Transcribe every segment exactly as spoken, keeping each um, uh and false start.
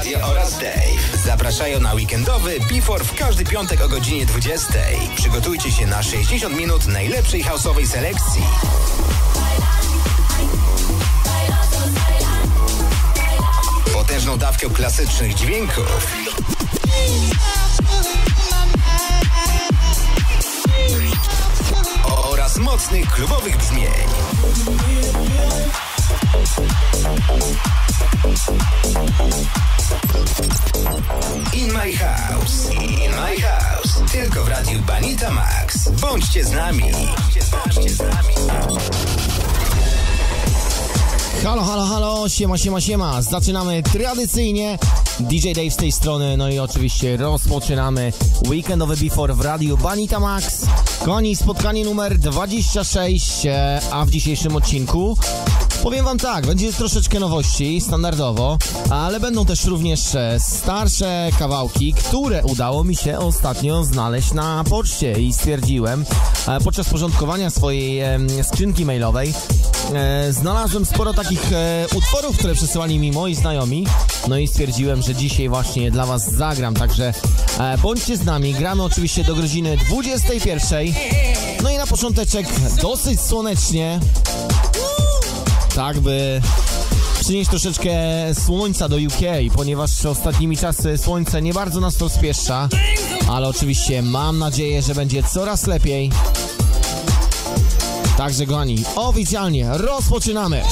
Radio oraz Dave zapraszają na weekendowy Before w każdy piątek o godzinie dwudziestej. Przygotujcie się na sześćdziesiąt minut najlepszej house'owej selekcji. Potężną dawkę klasycznych dźwięków. O, oraz mocnych klubowych brzmień. In my house, in my house. Tylko w Radiu Banita Maxx. Bądźcie z nami. Bądźcie z nami. Halo, halo, halo, siema, siema, siema. Zaczynamy tradycyjnie. D J Dave z tej strony, no i oczywiście rozpoczynamy weekendowy Before w Radiu Banita Maxx. Koni, spotkanie numer dwadzieścia sześć, a w dzisiejszym odcinku powiem wam tak, będzie troszeczkę nowości, standardowo, ale będą też również starsze kawałki, które udało mi się ostatnio znaleźć na poczcie i stwierdziłem, podczas porządkowania swojej skrzynki mailowej, znalazłem sporo takich utworów, które przesyłali mi moi znajomi, no i stwierdziłem, że dzisiaj właśnie dla was zagram, także bądźcie z nami, gramy oczywiście do godziny dwudziestej pierwszej, no i na począteczek dosyć słonecznie, tak by przynieść troszeczkę słońca do U K, ponieważ ostatnimi czasy słońce nie bardzo nas to rozpieszcza, ale oczywiście mam nadzieję, że będzie coraz lepiej. Także kochani, oficjalnie rozpoczynamy!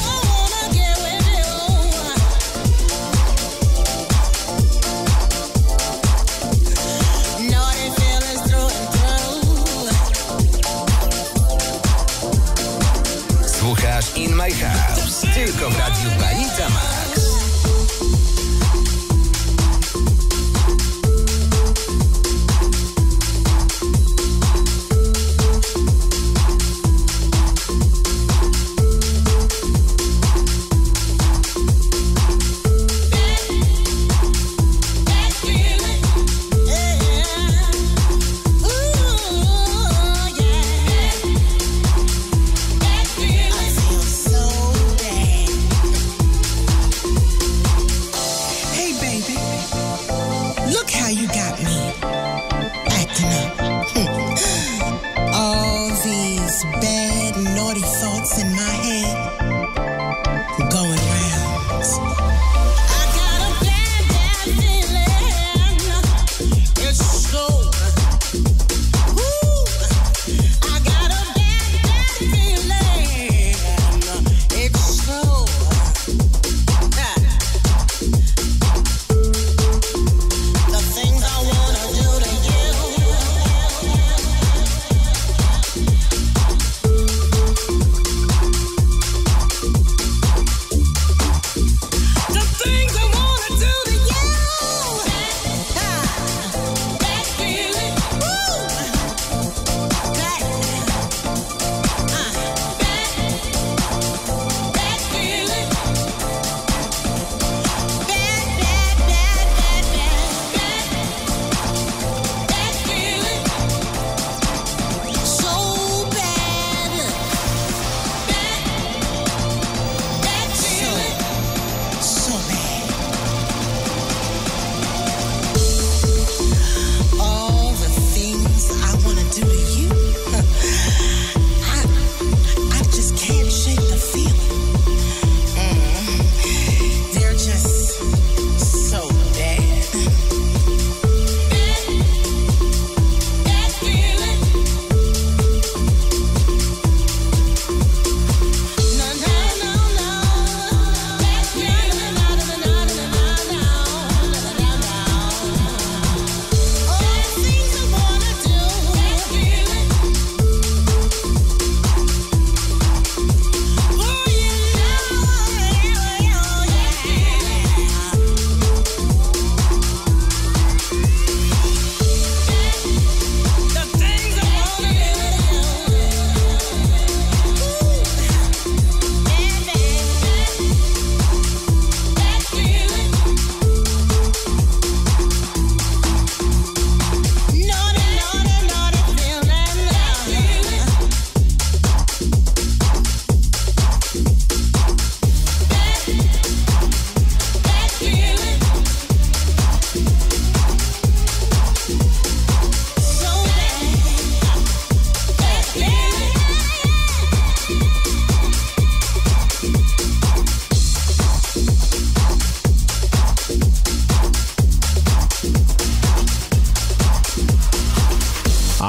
Słuchasz In My House, tylko w Radiu Banita Maxx.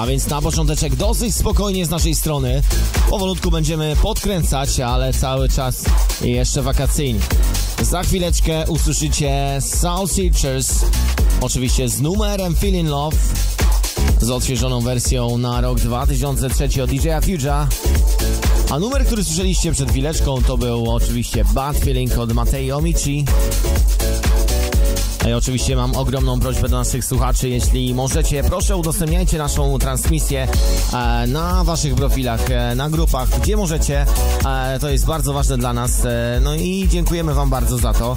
więc na począteczek dosyć spokojnie z naszej strony. Powolutku będziemy podkręcać, ale cały czas jeszcze wakacyjnie. Za chwileczkę usłyszycie Soul Seachers, oczywiście z numerem Feeling Love, z odświeżoną wersją na rok dwa tysiące trzeci od D J Fuge'a. A numer, który słyszeliście przed chwileczką, to był oczywiście Bad Feeling od Matei Omici. I oczywiście mam ogromną prośbę do naszych słuchaczy, jeśli możecie, proszę udostępniajcie naszą transmisję e, na waszych profilach, e, na grupach, gdzie możecie, e, to jest bardzo ważne dla nas, e, no i dziękujemy wam bardzo za to.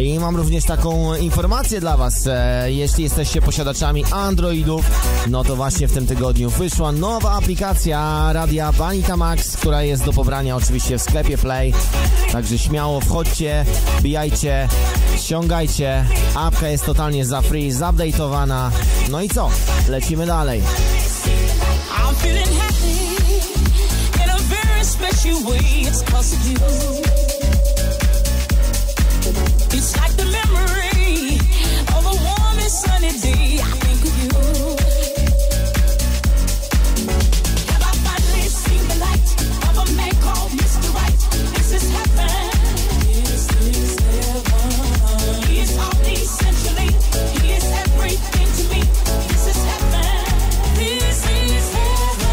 I mam również taką informację dla was, e, jeśli jesteście posiadaczami Androidów, no to właśnie w tym tygodniu wyszła nowa aplikacja Radia Banita Maxx, która jest do pobrania oczywiście w sklepie Play, także śmiało wchodźcie, bijajcie, ściągajcie. Apka jest totalnie za free, zupdate'owana. No i co? Lecimy dalej. I'm feeling happy in a very special way. It's cause of you. It's like the memory of a warm and sunny day. I think of you. Have I finally seen the light of a man called Mister Right? This is heaven. Essentially, he is everything to me. This is heaven. This is heaven.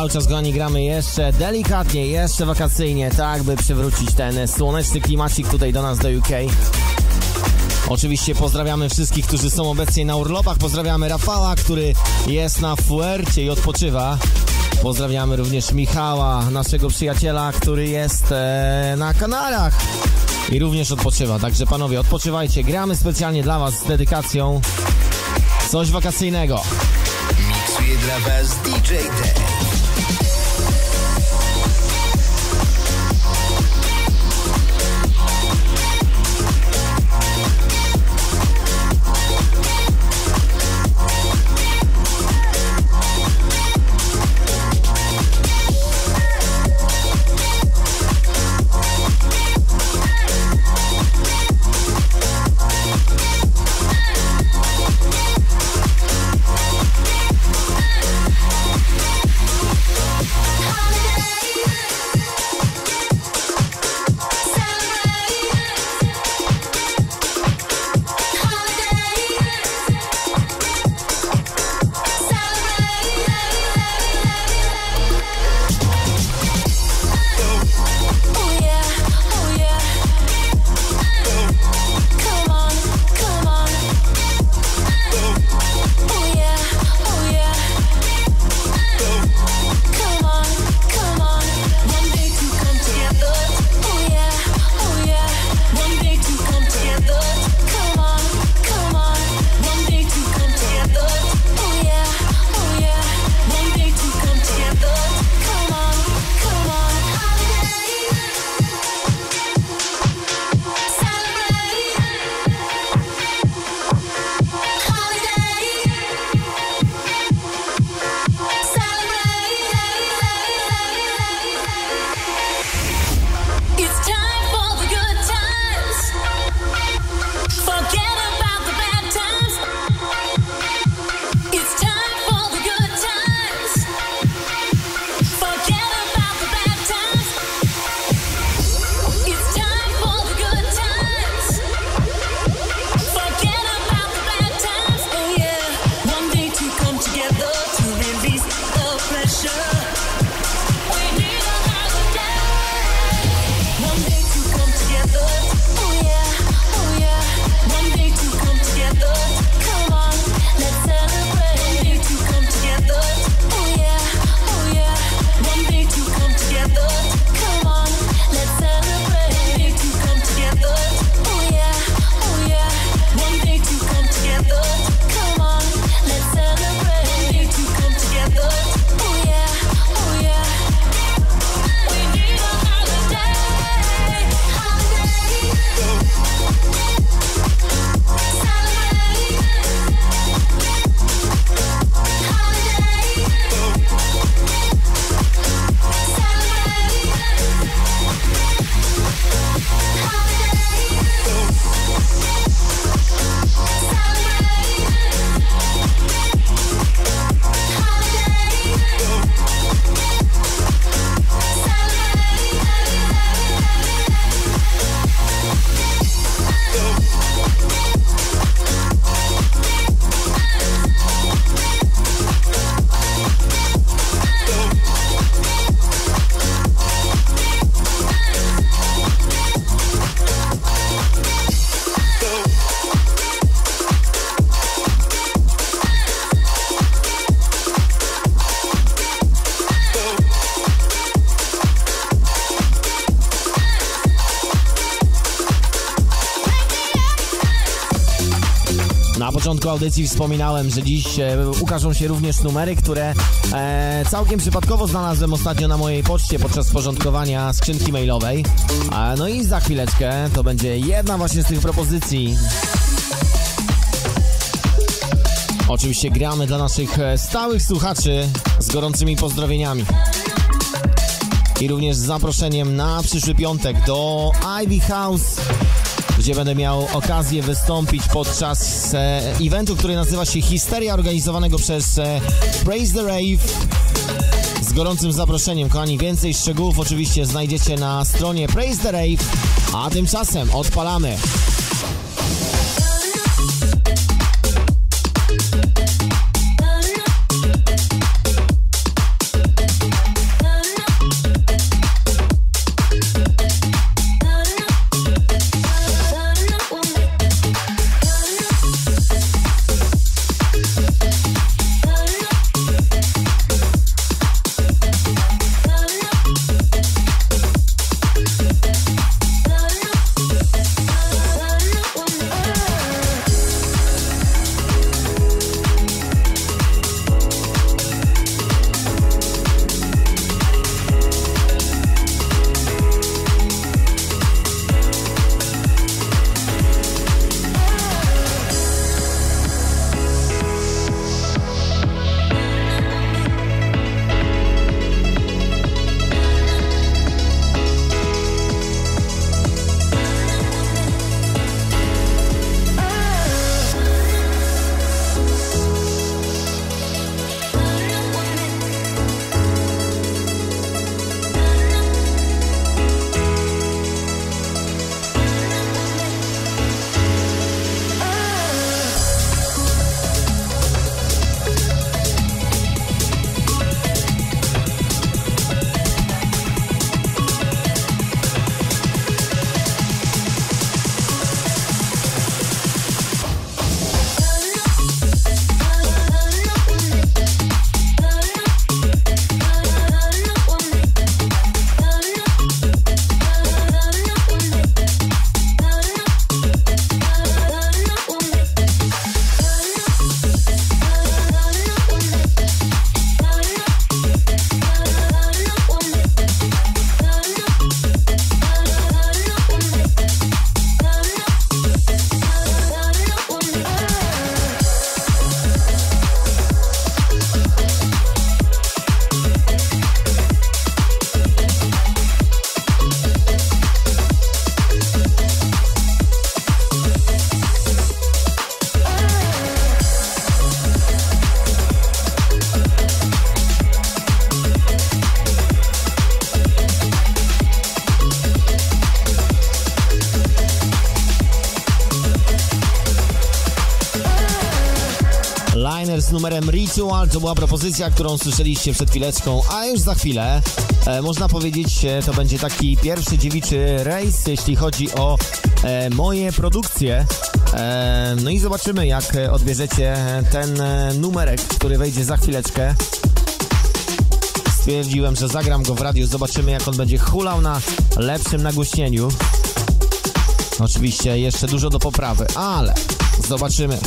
Cały czas grani gramy jeszcze delikatnie, jeszcze wakacyjnie, tak by przywrócić ten słoneczny klimacik tutaj do nas, do U K. Oczywiście pozdrawiamy wszystkich, którzy są obecnie na urlopach. Pozdrawiamy Rafała, który jest na Fuercie i odpoczywa. Pozdrawiamy również Michała, naszego przyjaciela, który jest e, na Kanarach i również odpoczywa. Także panowie, odpoczywajcie. Gramy specjalnie dla was z dedykacją. Coś wakacyjnego. Miksuje dla was D J Dave. Na początku audycji wspominałem, że dziś e, ukażą się również numery, które e, całkiem przypadkowo znalazłem ostatnio na mojej poczcie podczas porządkowania skrzynki mailowej. E, no i za chwileczkę to będzie jedna właśnie z tych propozycji. Oczywiście gramy dla naszych stałych słuchaczy z gorącymi pozdrowieniami. I również z zaproszeniem na przyszły piątek do Ivy House, gdzie będę miał okazję wystąpić podczas e, eventu, który nazywa się Hysteria, organizowanego przez e, Praise the Rave. Z gorącym zaproszeniem, kochani. Więcej szczegółów oczywiście znajdziecie na stronie Praise the Rave, a tymczasem odpalamy. Liner z numerem Ritual. To była propozycja, którą słyszeliście przed chwileczką, a już za chwilę, e, można powiedzieć, to będzie taki pierwszy dziewiczy rejs, jeśli chodzi o e, moje produkcje. E, no i zobaczymy, jak odbierzecie ten numerek, który wejdzie za chwileczkę. Stwierdziłem, że zagram go w radiu, zobaczymy, jak on będzie hulał na lepszym nagłośnieniu. Oczywiście jeszcze dużo do poprawy, ale zobaczymy.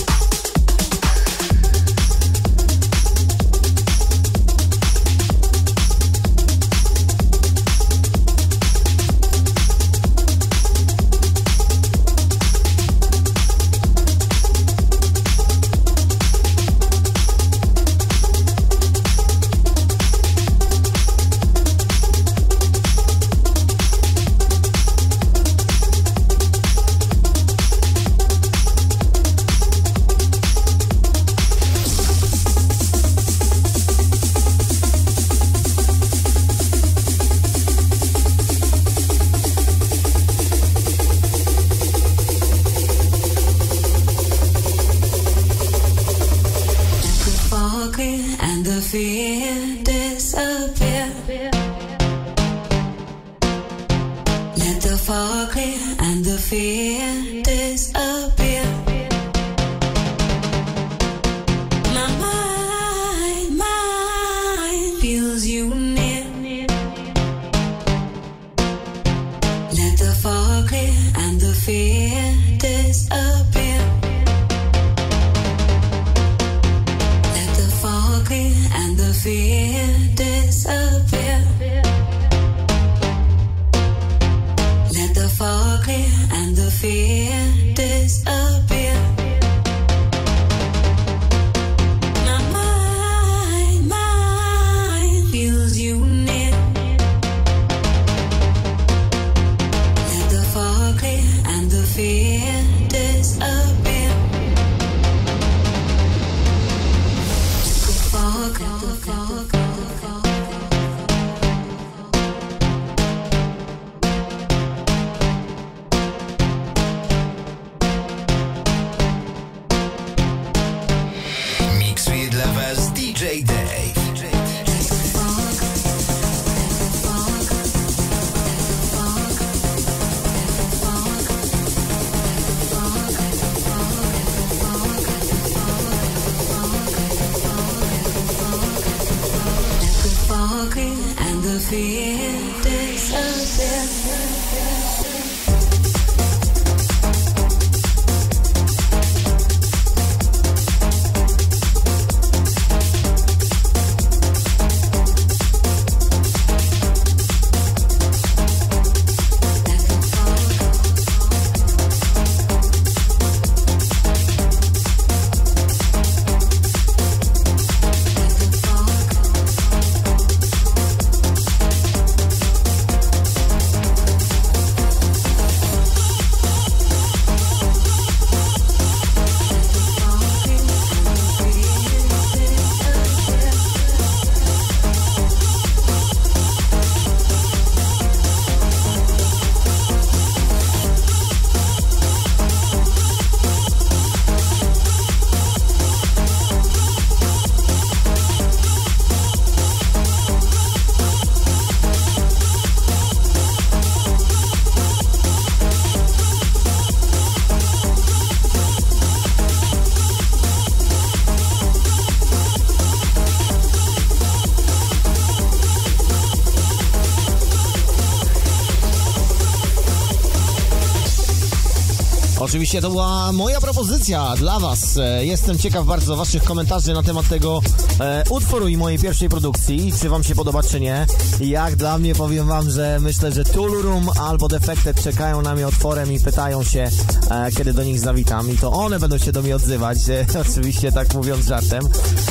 Oczywiście to była moja propozycja dla Was. Jestem ciekaw bardzo Waszych komentarzy na temat tego e, utworu i mojej pierwszej produkcji. Czy Wam się podoba, czy nie. Jak dla mnie, powiem Wam, że myślę, że Tool Room albo Defected czekają na mnie otworem i pytają się, e, kiedy do nich zawitam. I to one będą się do mnie odzywać, e, oczywiście tak mówiąc żartem.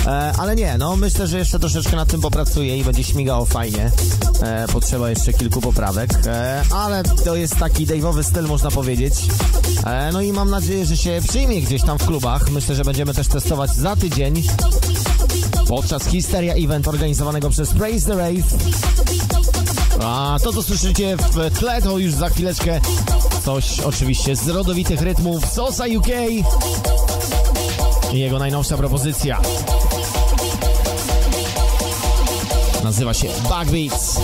E, ale nie, no myślę, że jeszcze troszeczkę nad tym popracuję i będzie śmigało fajnie. E, potrzeba jeszcze kilku poprawek. E, ale to jest taki Dave'owy styl, można powiedzieć. No i mam nadzieję, że się przyjmie gdzieś tam w klubach. Myślę, że będziemy też testować za tydzień podczas Hysteria Event organizowanego przez Praise the Rave. A to, co słyszycie w tle, to już za chwileczkę coś oczywiście z rodowitych rytmów Sosa U K i jego najnowsza propozycja nazywa się Bagbeats.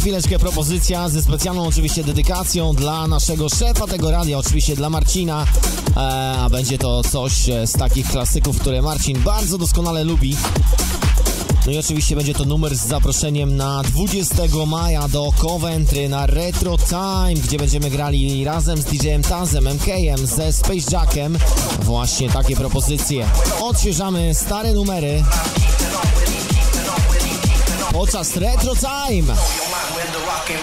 Chwileczkę propozycja ze specjalną oczywiście dedykacją dla naszego szefa tego radia, oczywiście dla Marcina, e, a będzie to coś z takich klasyków, które Marcin bardzo doskonale lubi. No i oczywiście będzie to numer z zaproszeniem na dwudziestego maja do Coventry na Retro Time, gdzie będziemy grali razem z D J-em Tazem, M K em, ze Space Jackiem. Właśnie takie propozycje. Odświeżamy stare numery podczas Retro Time.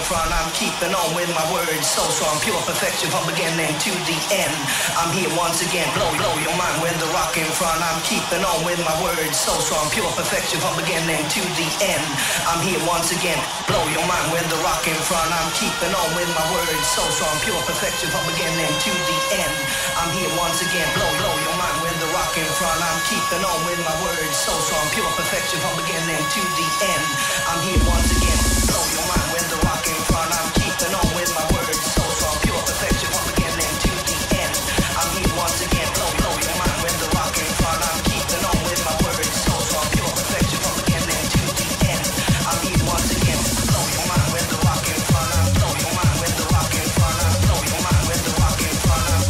Front. I'm keeping on with my words, so strong, pure perfection from beginning to the end. I'm here once again, blow, blow your mind with the rock in front. I'm keeping on with my words, so strong, pure perfection from beginning to the end. I'm here once again, blow your mind with the rock in front. I'm keeping on with my words, so strong, pure perfection from beginning to the end. I'm here once again, blow, blow your mind with the rock in front. I'm keeping on with my words, so strong, pure perfection from beginning to the end. I'm here once again, blow your mind with the rock. I'm keeping on with my words, so strong, pure perfection from beginning to the end. I'm here once again, blow, blow your mind with the rock in front. I'm keeping on with my words, so strong, pure perfection from beginning to the end. I'm here once again, blow your mind with the rock in front. I'm blow your mind with the rock in front. I'm blow your mind with the rock in front. I'm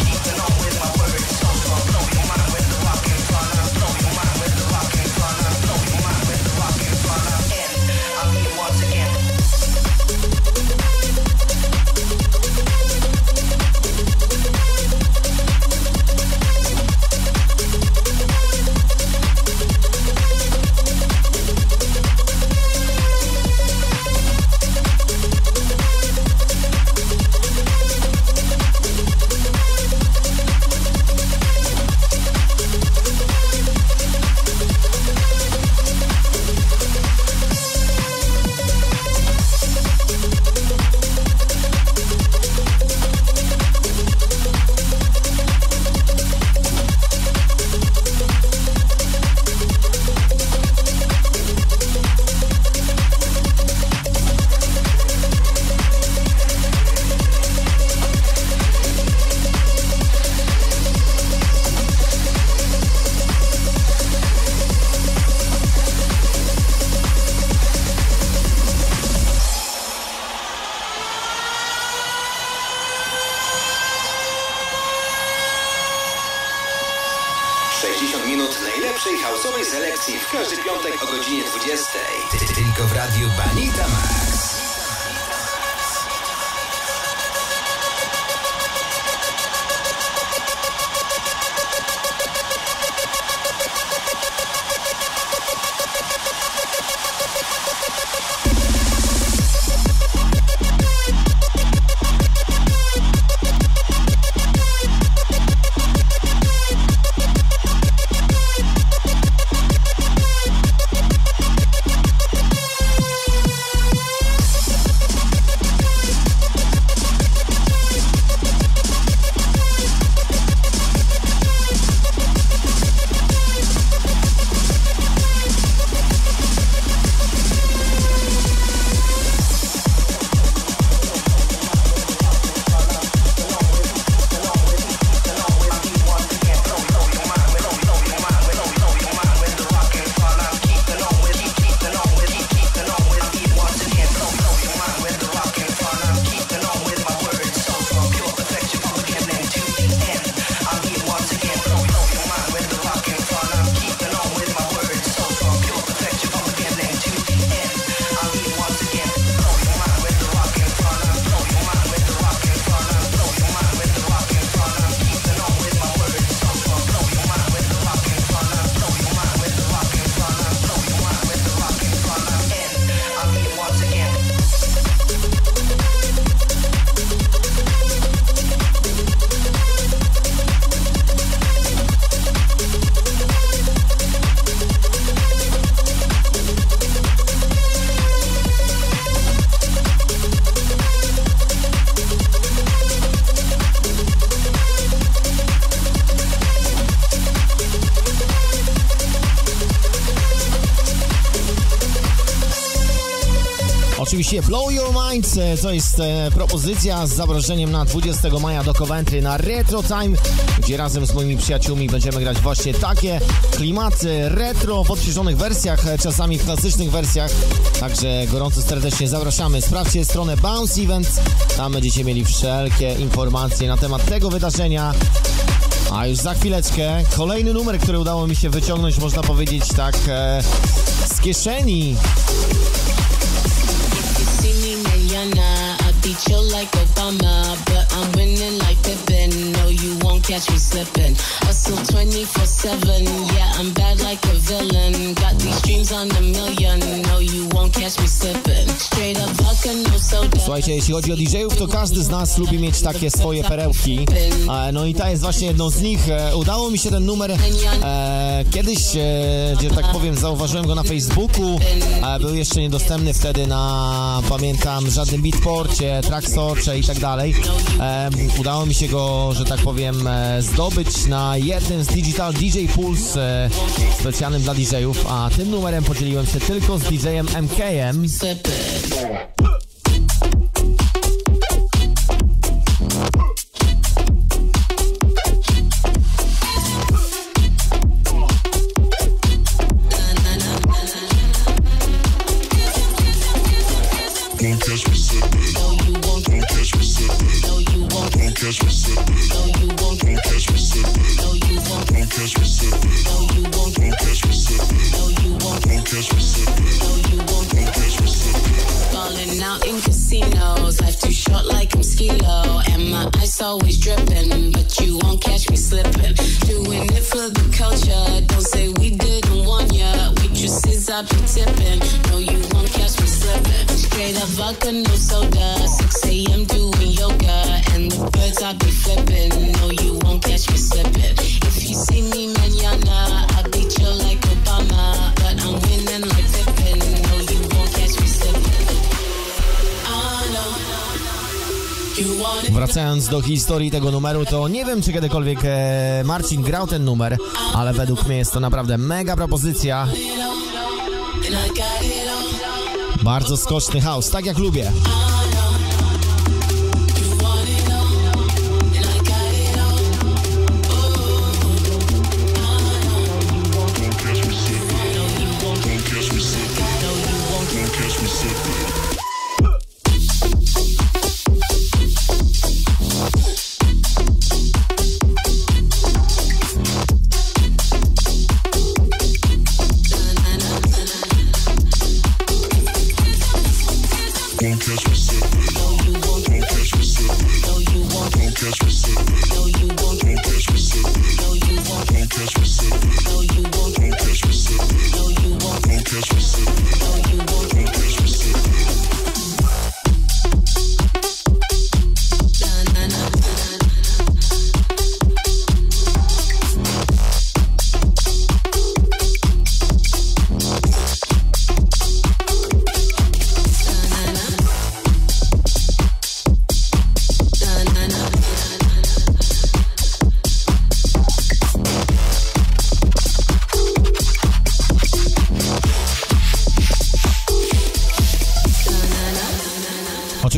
keeping on with my words, so strong, blow your mind with the rock in front. I'm blow your mind with the rock in front. I'm blow your mind with the rock in front. I'm here once again. sześćdziesiąt minut najlepszej house'owej selekcji w każdy piątek o godzinie dwudziestej. Tylko w Radiu Banita Maxx. Oczywiście Blow Your Minds, to jest e, propozycja z zaproszeniem na dwudziestego maja do Coventry na Retro Time, gdzie razem z moimi przyjaciółmi będziemy grać właśnie takie klimaty retro w odświeżonych wersjach, czasami w klasycznych wersjach, także gorąco serdecznie zapraszamy. Sprawdźcie stronę Bounce Events, tam będziecie mieli wszelkie informacje na temat tego wydarzenia. A już za chwileczkę kolejny numer, który udało mi się wyciągnąć, można powiedzieć tak, e, z kieszeni. Chill like Obama, but I'm winning like Pippin. No, you won't catch me slipping. Hustle twenty-four seven, yeah, I'm bad like a villain. Got these dreams on a million. No, you won't catch me slipping. Straight up vodka, no soda. Słuchajcie, jeśli chodzi o D J-ów, to każdy z nas lubi mieć takie swoje perełki. No i ta jest właśnie jedną z nich. Udało mi się ten numer e, kiedyś, e, że tak powiem, zauważyłem go na Facebooku. E, był jeszcze niedostępny wtedy na, pamiętam, żadnym Beatporcie, Tracksorcze i tak dalej. E, udało mi się go, że tak powiem, e, zdobyć na jednym z Digital D J Pulse e, specjalnym dla D J-ów, a tym numerem podzieliłem się tylko z D J-em M K M. Always dripping, but you won't catch me slipping. Doing it for the culture. Don't say we didn't want ya. Waitresses, I be tipping. No, you won't catch me slipping. Straight up vodka, no soda. six a.m. doing yoga, and the birds I be flipping. No, you won't catch me slipping. If you see me mañana, I be chill like Obama, but I'm winning like Pippin. No, you won't catch me slipping. Oh no. Wracając do historii tego numeru, to nie wiem, czy kiedykolwiek Marcin grał ten numer, ale według mnie jest to naprawdę mega propozycja. Bardzo skoczny house, tak jak lubię.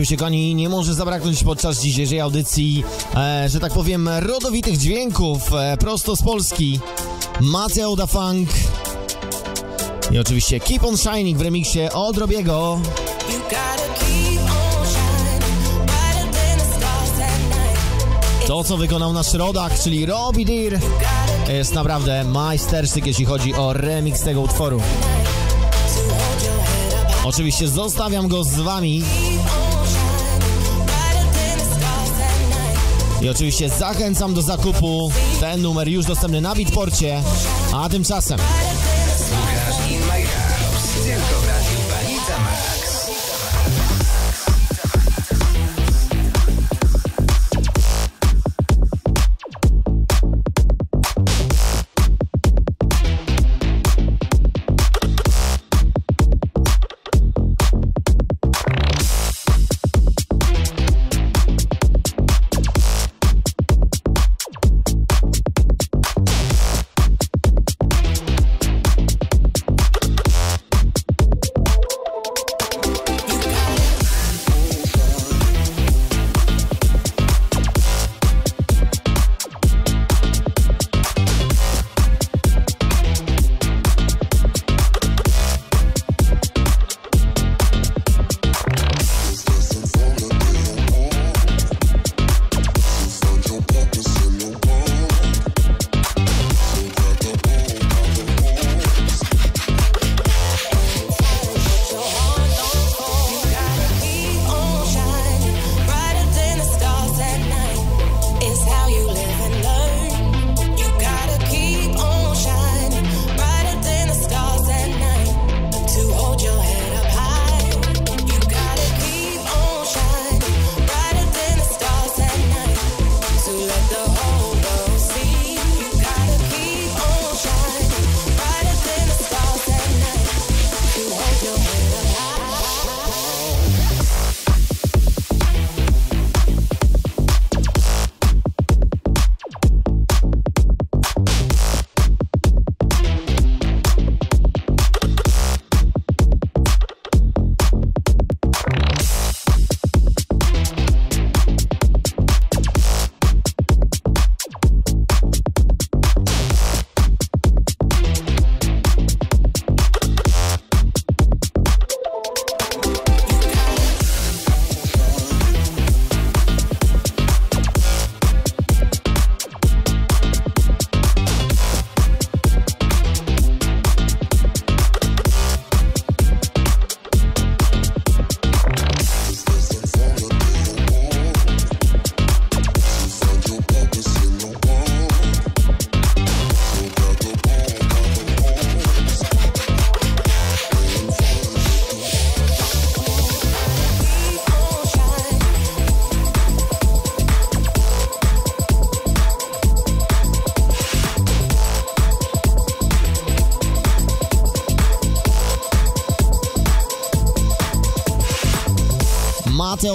oczywiście, kochani, nie może zabraknąć podczas dzisiejszej audycji, e, że tak powiem, rodowitych dźwięków, e, prosto z Polski. Matei Omici i oczywiście Keep on Shining w remiksie od Robiego. To, co wykonał nasz rodak, czyli Robbie Deer, jest naprawdę majstersztyk, jeśli chodzi o remix tego utworu. Oczywiście zostawiam go z wami. I oczywiście zachęcam do zakupu. Ten numer już dostępny na Beatporcie. A tymczasem słuchasz In My House, tylko w Radiu Banita Maxx.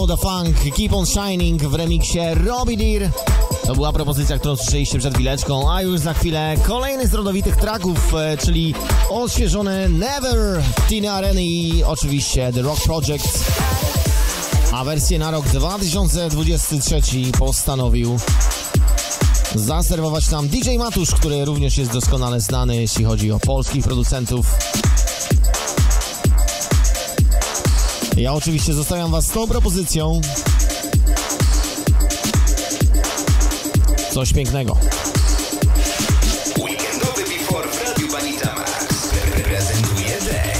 The Funk, Keep on Shining w remiksie Robbie Deer. To była propozycja, którą słyszeliście przed chwileczką, a już za chwilę kolejny z rodowitych tracków, czyli odświeżony Never, Tina Areny i oczywiście The Rock Project. A wersję na rok dwa tysiące dwudziesty trzeci postanowił zaserwować nam D J Matusz, który również jest doskonale znany, jeśli chodzi o polskich producentów. Ja oczywiście zostawiam was z tą propozycją. Coś pięknego. Weekendowy Before w Radiu Banita Maxx prezentuje Dave.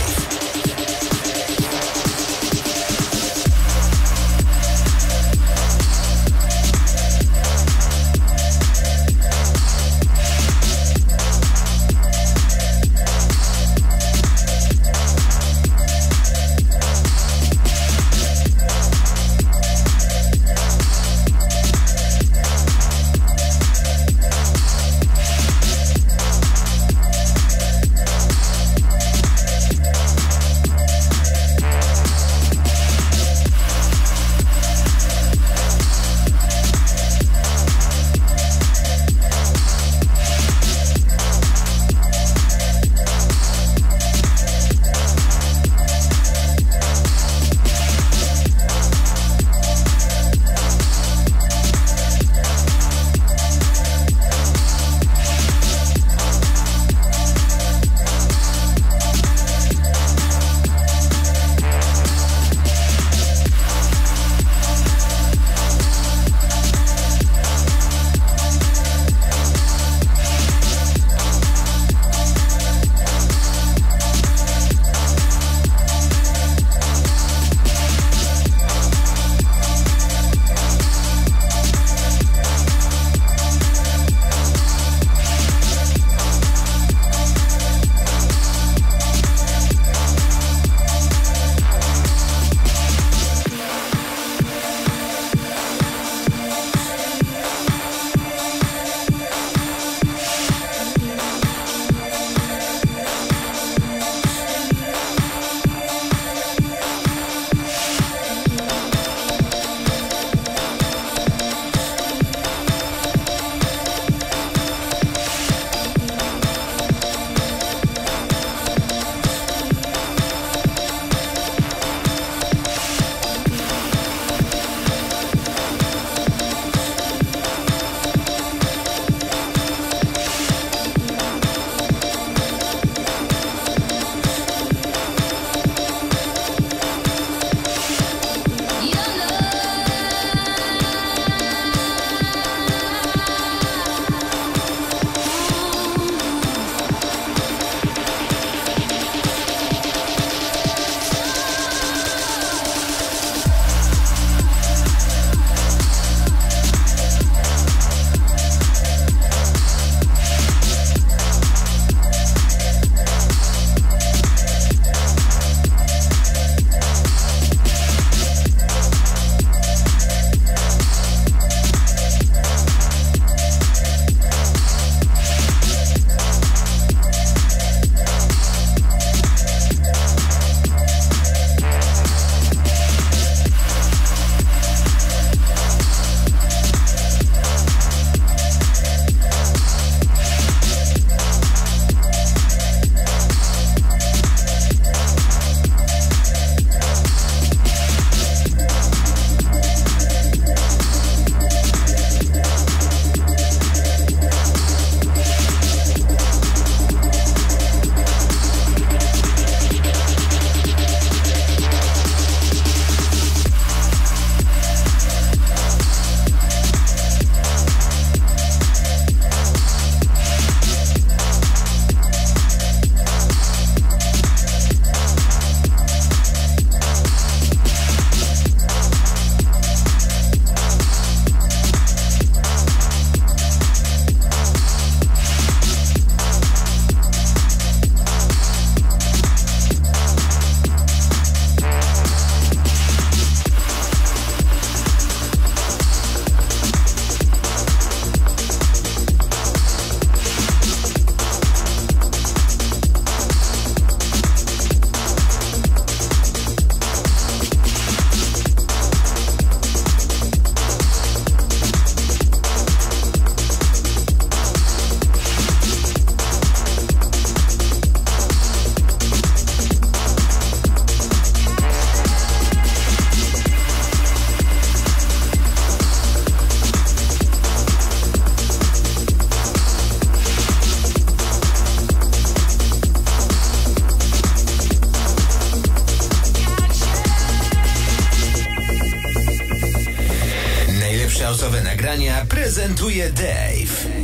nowe nagrania prezentuje Dave.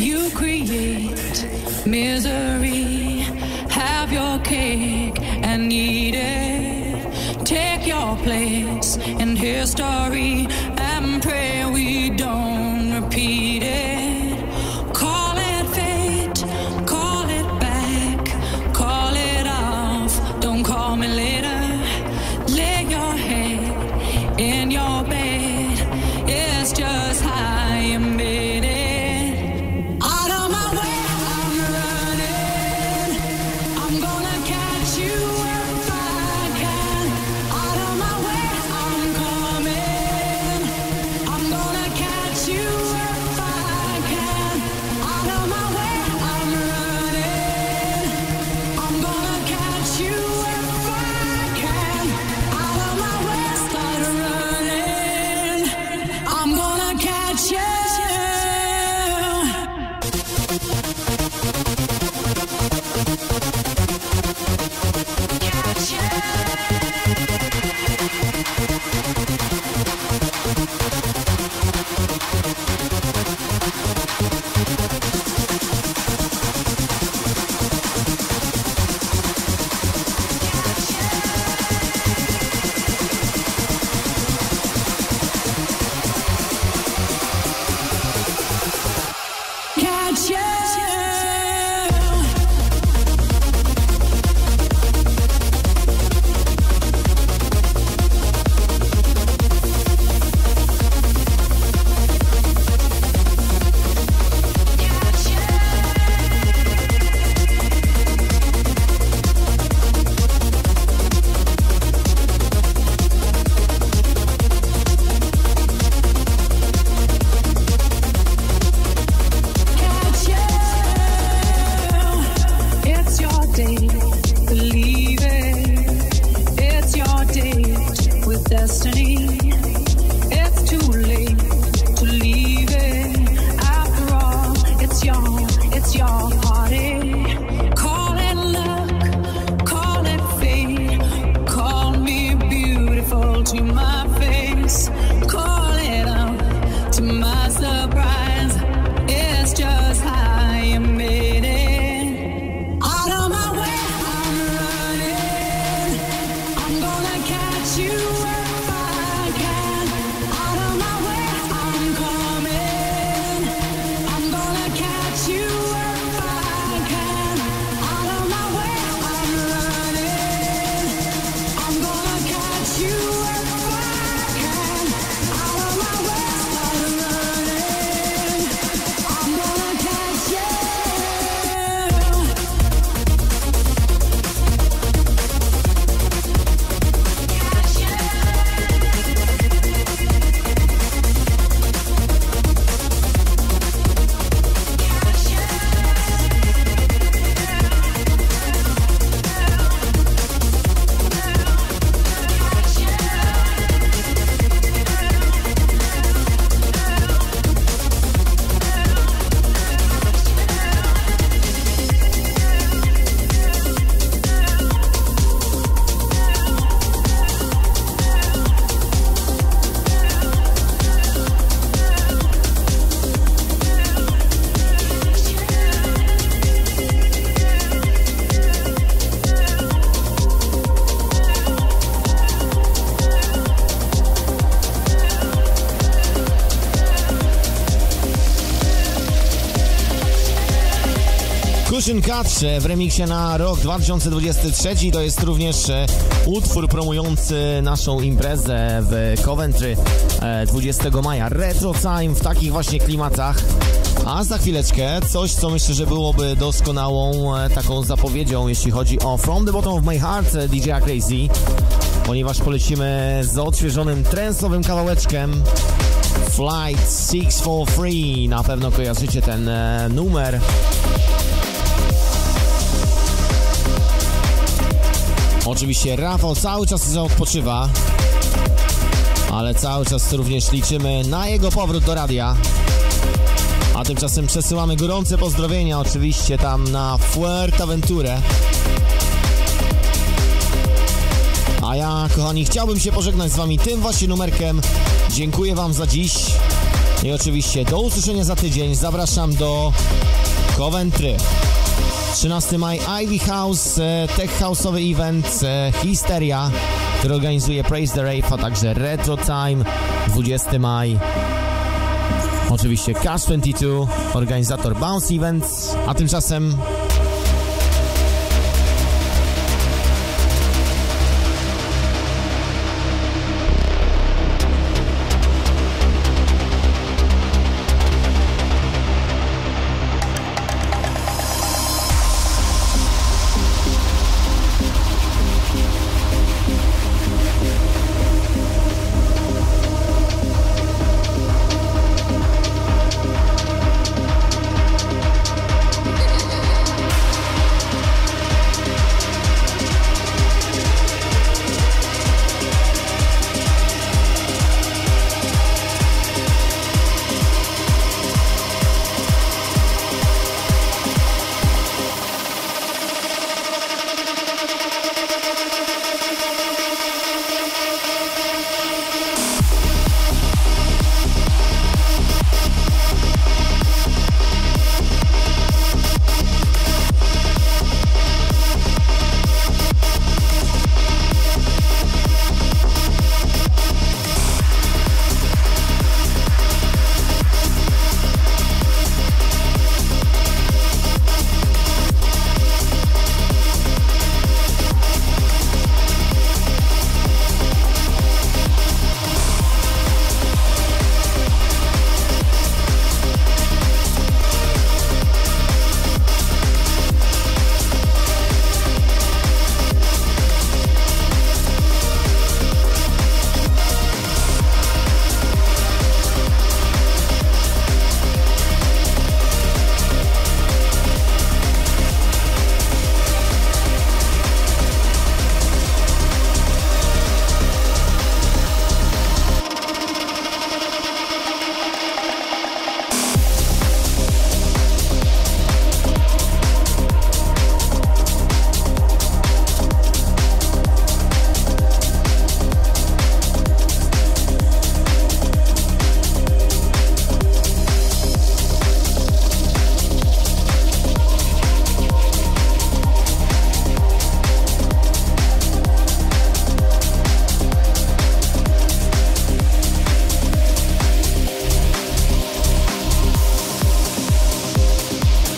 You create misery, have your cake and eat it. Take your place in history and pray we don't repeat it. Call it fate, call it back, call it off, don't call me later. Lay your head in your bed, it's just how you made it. W remiksie na rok dwa tysiące dwudziesty trzeci to jest również utwór promujący naszą imprezę w Coventry dwudziestego maja. Retro Time w takich właśnie klimatach. A za chwileczkę coś, co myślę, że byłoby doskonałą taką zapowiedzią, jeśli chodzi o From the Bottom of My Heart D J Crazy, ponieważ polecimy z odświeżonym transowym kawałeczkiem Flight sześćset czterdzieści trzy. Na pewno kojarzycie ten numer. Oczywiście Rafał cały czas odpoczywa, ale cały czas również liczymy na jego powrót do radia. A tymczasem przesyłamy gorące pozdrowienia oczywiście tam na Fuerteventurę. A ja, kochani, chciałbym się pożegnać z wami tym właśnie numerkiem Dziękuję Wam za dziś i oczywiście do usłyszenia za tydzień. Zapraszam do Coventry. trzynastego maja Ivy House, Tech House'owy event Hysteria, który organizuje Praise the Rave, a także Retro Time. dwudziestego maja oczywiście Cash dwadzieścia dwa, organizator Bounce Events, a tymczasem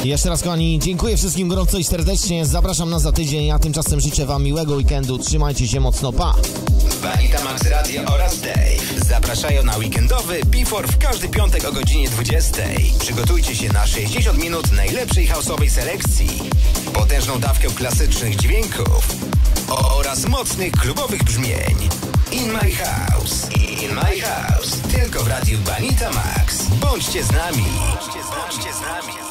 jeszcze raz, kochani, dziękuję wszystkim gorąco i serdecznie. Zapraszam nas za tydzień, a tymczasem życzę Wam miłego weekendu. Trzymajcie się mocno, pa! Banita Maxx Radio oraz Dave zapraszają na weekendowy Beatport w każdy piątek o godzinie dwudziestej. Przygotujcie się na sześćdziesiąt minut najlepszej house'owej selekcji, potężną dawkę klasycznych dźwięków oraz mocnych klubowych brzmień. In My House, In My House, tylko w radiu Banita Maxx. Bądźcie z nami! Bądźcie z nami!